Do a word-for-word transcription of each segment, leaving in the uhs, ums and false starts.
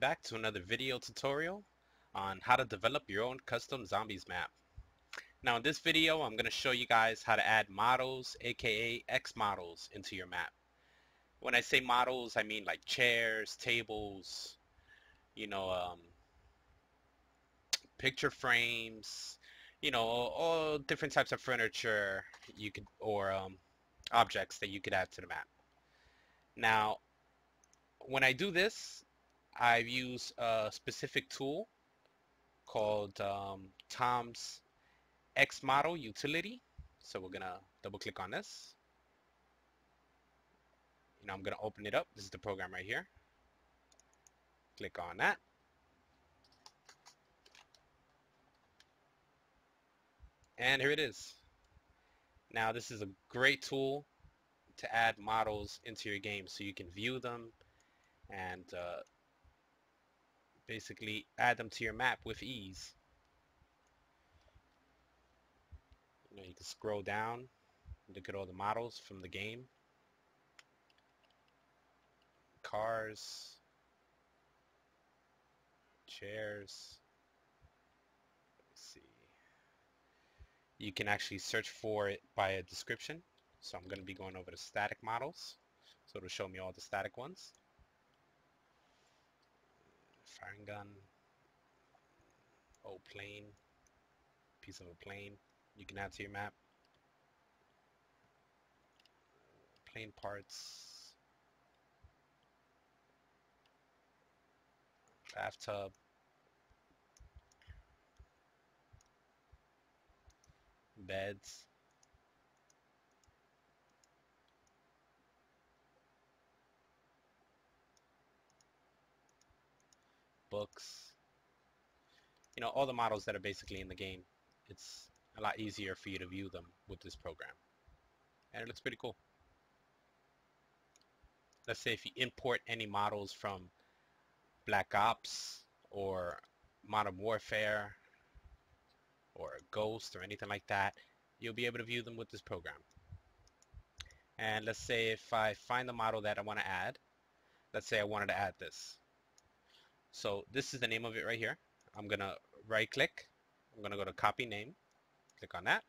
welcome back to another video tutorial on how to develop your own custom zombies map. Now in this video I'm going to show you guys how to add models, aka X models, into your map. When I say models, I mean like chairs, tables, you know, um, picture frames, you know, all different types of furniture you could, or um, objects that you could add to the map. Now when I do this, I use a specific tool called um, Tom's X model utility. So we're gonna double click on this. You know, I'm gonna open it up. This is the program right here. Click on that. And here it is. Now this is a great tool to add models into your game so you can view them and uh, basically add them to your map with ease. You know, you can scroll down, look at all the models from the game. Cars, chairs. Let's see. You can actually search for it by a description. So I'm going to be going over the static models. So it'll show me all the static ones. Firing gun, old plane, piece of a plane you can add to your map, plane parts, bathtub, beds, books, you know, all the models that are basically in the game. It's a lot easier for you to view them with this program, and it looks pretty cool. Let's say if you import any models from Black Ops or Modern Warfare or Ghost or anything like that, you'll be able to view them with this program. And let's say if I find the model that I want to add, let's say I wanted to add this. So this is the name of it right here. I'm gonna right click, I'm gonna go to copy name, click on that.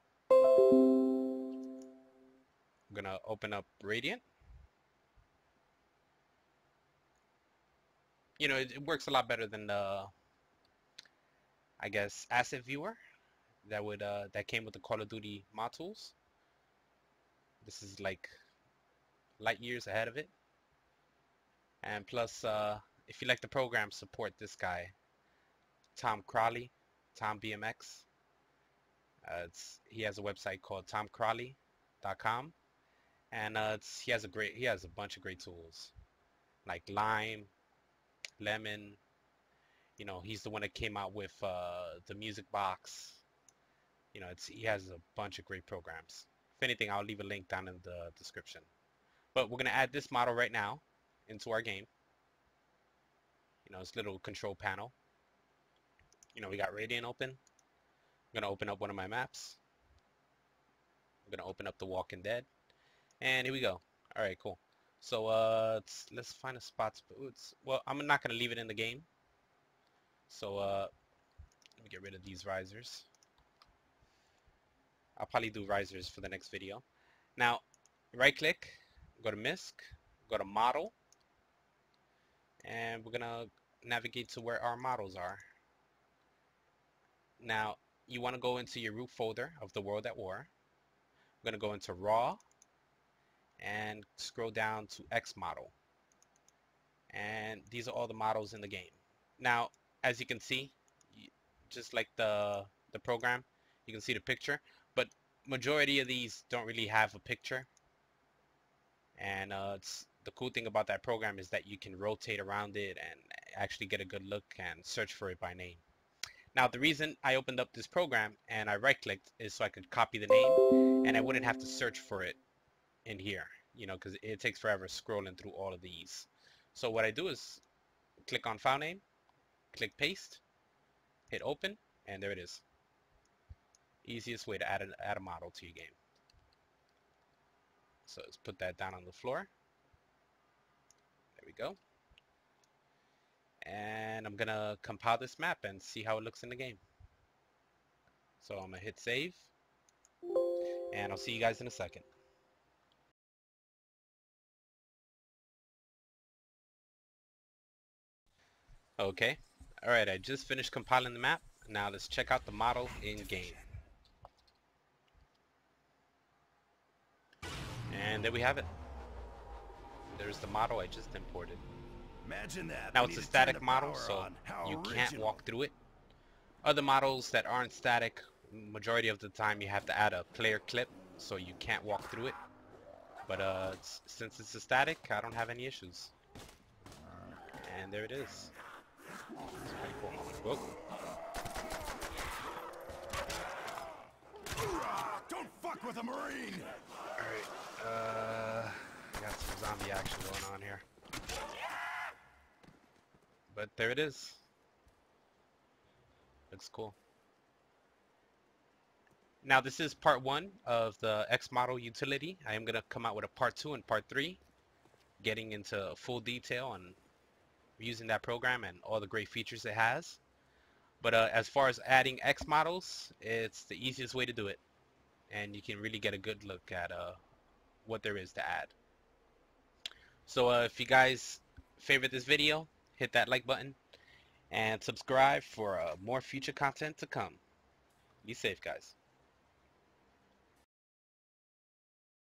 I'm gonna open up Radiant. You know, it, it works a lot better than the, I guess, Asset Viewer that would uh, that came with the Call of Duty mod tools. This is like light years ahead of it. And plus, uh, if you like the program, support this guy, Tom Crowley, Tom B M X. Uh, it's, he has a website called tom crowley dot com, and uh, it's, he has a great he has a bunch of great tools like Lime, Lemon. You know, he's the one that came out with uh, the Music Box. You know, it's, he has a bunch of great programs. If anything, I'll leave a link down in the description. But we're gonna add this model right now into our game. You know, this little control panel. You know, we got Radiant open. I'm gonna open up one of my maps. I'm gonna open up the Walking Dead, and here we go. All right, cool. So uh, let's, let's find a spot. Well, I'm not gonna leave it in the game. So uh, let me get rid of these risers. I'll probably do risers for the next video. Now, right-click, go to misc, go to model, and we're gonna navigate to where our models are. Now you want to go into your root folder of the World at War. I'm gonna go into raw and scroll down to X model, and these are all the models in the game. Now as you can see, just like the the program, you can see the picture, but majority of these don't really have a picture. And uh, it's the cool thing about that program is that you can rotate around it and actually get a good look and search for it by name. Now the reason I opened up this program and I right clicked is so I could copy the name and I wouldn't have to search for it in here, you know, because it takes forever scrolling through all of these. So what I do is click on file name, click paste, hit open, and there it is. Easiest way to add a, add a model to your game. So let's put that down on the floor. There we go. And I'm going to compile this map and see how it looks in the game. So I'm going to hit save, and I'll see you guys in a second. Okay, alright, I just finished compiling the map. Now let's check out the model in game. And there we have it. There's the model I just imported. Imagine that. Now it's a static model, so you can't walk through it. Other models that aren't static, majority of the time you have to add a player clip, so you can't walk through it. But uh, it's, since it's a static, I don't have any issues. And there it is. It's pretty cool. Whoa. Don't fuck with a Marine! Alright, uh... I got some zombie action going on here. But there it is. Looks cool. Now this is part one of the X model utility. I am going to come out with a part two and part three. Getting into full detail and using that program and all the great features it has. But uh, as far as adding X models, it's the easiest way to do it. And you can really get a good look at uh, what there is to add. So uh, if you guys favorite this video, hit that like button and subscribe for uh, more future content to come. Be safe, guys.